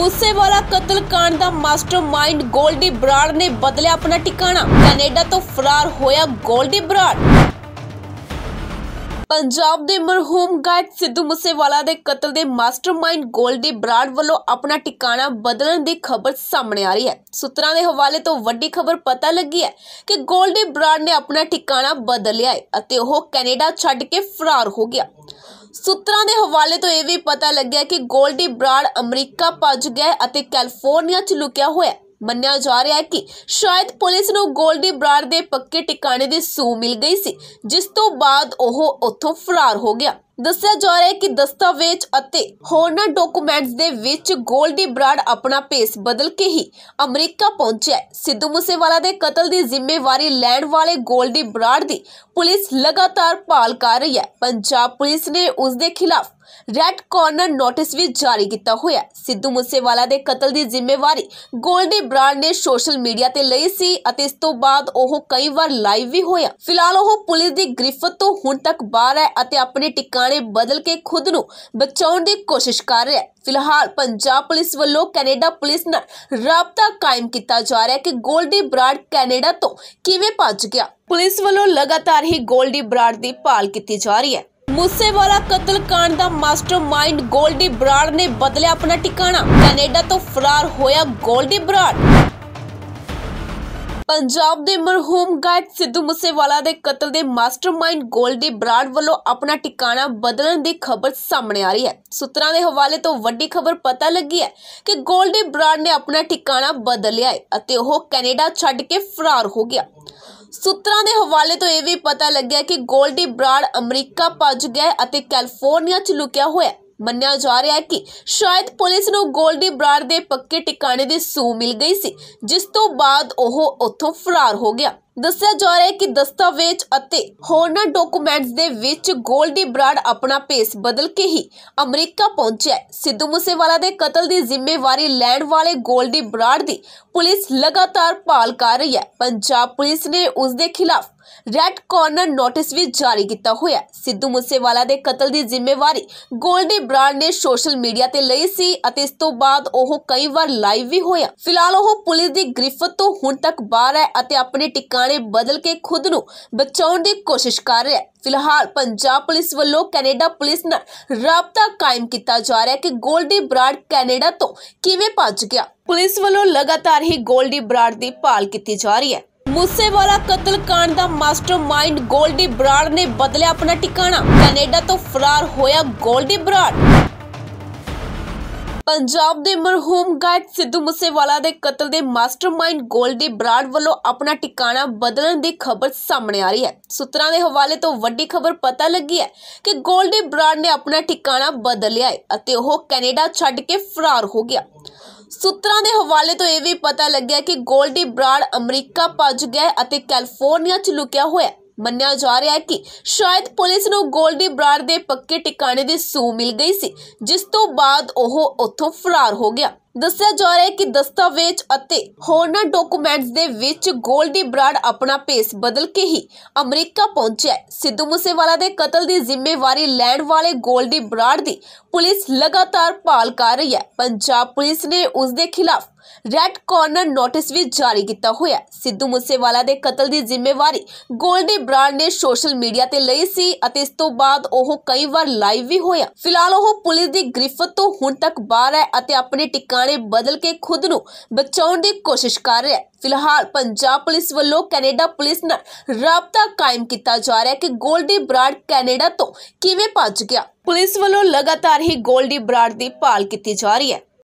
मूसेवाला कत्लकांड दा मास्टरमाइंड गोल्डी बराड़ ने बदलिया अपना ठिकाना, कैनेडा तो फरार होया गोल्डी बराड़। पंजाब के मरहूम गायक सिद्धू मूसेवाला के कतल के मास्टरमाइंड गोल्डी बराड़ वालों अपना ठिकाना बदलने की खबर सामने आ रही है। सूत्रों के हवाले तो वड्डी खबर पता लगी है कि गोल्डी बराड़ ने अपना ठिकाना बदल लिया है अते वो कैनेडा छड्ड के फरार हो गया। सूत्रों के हवाले तो यह भी पता लग्या कि गोल्डी बराड़ अमरीका भज गया अते कैलिफोर्निया च लुकिया होया। मन्या जा रहा है कि शायद पुलिस नूं गोल्डी बराड़ दे पक्के ठिकाने दी सूह मिल गई सी, जिस तो बाद ओह उत्थों फरार हो गया। दस्सिया जा रहा है कि दस्तावेज अते होरना डॉक्यूमेंट्स दे विच गोल्डी बराड़ अपना पेस बदल के ही अमरीका पहुंचा है। सिद्धू मूसेवाला दे कतल दी जिम्मेवारी लैण वाले गोल्डी बराड़ दी पुलिस लगातार भाल कर रही है। पंजाब पुलिस ने उसके खिलाफ रेड कॉर्नर नोटिस भी जारी किया हुआ। सिद्धू मूसेवाला दे कतल दी जिम्मेवारी गोल्डी बराड़ ने सोशल मीडिया ते लई सी अते इस तो बाद ओह कई बार लाइव भी होया। फिलहाल ओह पुलिस दी गिरफ्त तो हुण तक बाहर है अते अपने ठिकाने बदल के खुद नूं बचाउण दी कोशिश कर रहा है। फिलहाल पंजाब पुलिस वालों कैनेडा पुलिस नाल राबता कायम किया जा रहा है कि गोल्डी बराड़ कैनेडा तो किवें भज गया। पुलिस वालों लगातार ही गोल्डी बराड़ दी भाल की जा रही है। मूसेवाला कत्लकांड दा मास्टरमाइंड गोल्डी बराड़ ने बदलिया अपना ठिकाना, कैनेडा तो फरार होया गोल्डी बराड़। पंजाब के मरहूम गायक सिद्धू मूसेवाला के कतल के मास्टरमाइंड गोल्डी बराड़ वालों अपना ठिकाना बदलने की खबर सामने आ रही है। सूत्रों के हवाले तो वड्डी खबर पता लगी है कि गोल्डी बराड़ ने अपना ठिकाना बदल लिया है अते ओह कैनेडा छड्ड के फरार हो गया। सूत्रों के हवाले तो यह भी पता लग्या कि गोल्डी बराड़ अमरीका भज गया अते कैलिफोर्निया च लुकिया होया। मन्या जा रहा है कि शायद पुलिस नूं गोल्डी बराड़ दे पक्के ठिकाने दी सूह मिल गई सी, जिस तो बाद ओह उत्थों फरार हो गया। दस्सिया जा रहा है कि दस्तावेज अते होरना डॉक्यूमेंट्स दे विच गोल्डी बराड़ अपना पेस बदल के ही अमरीका पहुंचा है। सिद्धू मूसेवाला दे कतल दी जिम्मेवारी लैण वाले गोल्डी बराड़ दी पुलिस लगातार भाल कर रही है। पंजाब पुलिस ने उसके खिलाफ रेड कॉर्नर नोटिस भी जारी किया हुआ। सिद्धू मूसेवाला दे कतल दी जिम्मेवारी गोल्डी बराड़ ने सोशल मीडिया ते लई सी अते इस तो बाद ओह कई बार लाइव भी होया। फिलहाल ओह पुलिस दी गिरफ्त तो हुण तक बाहर है अते अपने ठिकाने बदल के खुद नूं बचाउण दी कोशिश कर रहा है। फिलहाल पंजाब पुलिस वालों कैनेडा पुलिस नाल राबता कायम किया जा रहा है कि गोल्डी बराड़ कैनेडा तो किवें भज गया। पुलिस वालों लगातार ही गोल्डी बराड़ दी भाल की जा रही है। मूसेवाला कत्लकांड दा मास्टरमाइंड गोल्डी बराड़ ने बदलिया अपना ठिकाना, कैनेडा तो फरार होया गोल्डी बराड़। पंजाब के मरहूम गायक सिद्धू मूसेवाला के कतल के मास्टरमाइंड गोल्डी बराड़ वालों अपना ठिकाना बदलने की खबर सामने आ रही है। सूत्रों के हवाले तो वड्डी खबर पता लगी है कि गोल्डी बराड़ ने अपना ठिकाना बदल लिया है अते ओह कैनेडा छड्ड के फरार हो गया। सूत्रों के हवाले तो यह भी पता लग्या कि गोल्डी बराड़ अमरीका भज गया अते कैलिफोर्निया च लुकिया होया। मन्या जा रहा है कि शायद पुलिस नूं गोल्डी बराड़ दे पक्के ठिकाने दी सूह मिल गई सी, जिस तो बाद ओह उत्थों फरार हो गया। दस्सिया जा रहा है कि दस्तावेज अते होरना डॉक्यूमेंट्स दे विच गोल्डी बराड़ अपना पेस बदल के ही अमरीका पहुंचा है। सिद्धू मूसेवाला दे कतल दी जिम्मेवारी लैण वाले गोल्डी बराड़ दी पुलिस लगातार भाल कर रही है। पंजाब पुलिस ने उसके खिलाफ रेड कॉर्नर नोटिस भी जारी किया हुआ। सिद्धू मूसेवाला दे कतल दी जिम्मेवारी गोल्डी बराड़ ने सोशल मीडिया ते लई सी अते इस तो बाद ओह कई बार लाइव भी होया। फिलहाल ओह पुलिस दी गिरफ्त तो हुण तक बाहर है अते अपने ठिकाने बदल के खुद नूं बचाउण दी कोशिश कर रहा है। फिलहाल पंजाब पुलिस वालों कैनेडा पुलिस नाल राबता कायम किया जा रहा है कि गोल्डी बराड़ कैनेडा तो किवें भज गया। पुलिस वालों लगातार ही गोल्डी बराड़ दी भाल की जा रही है।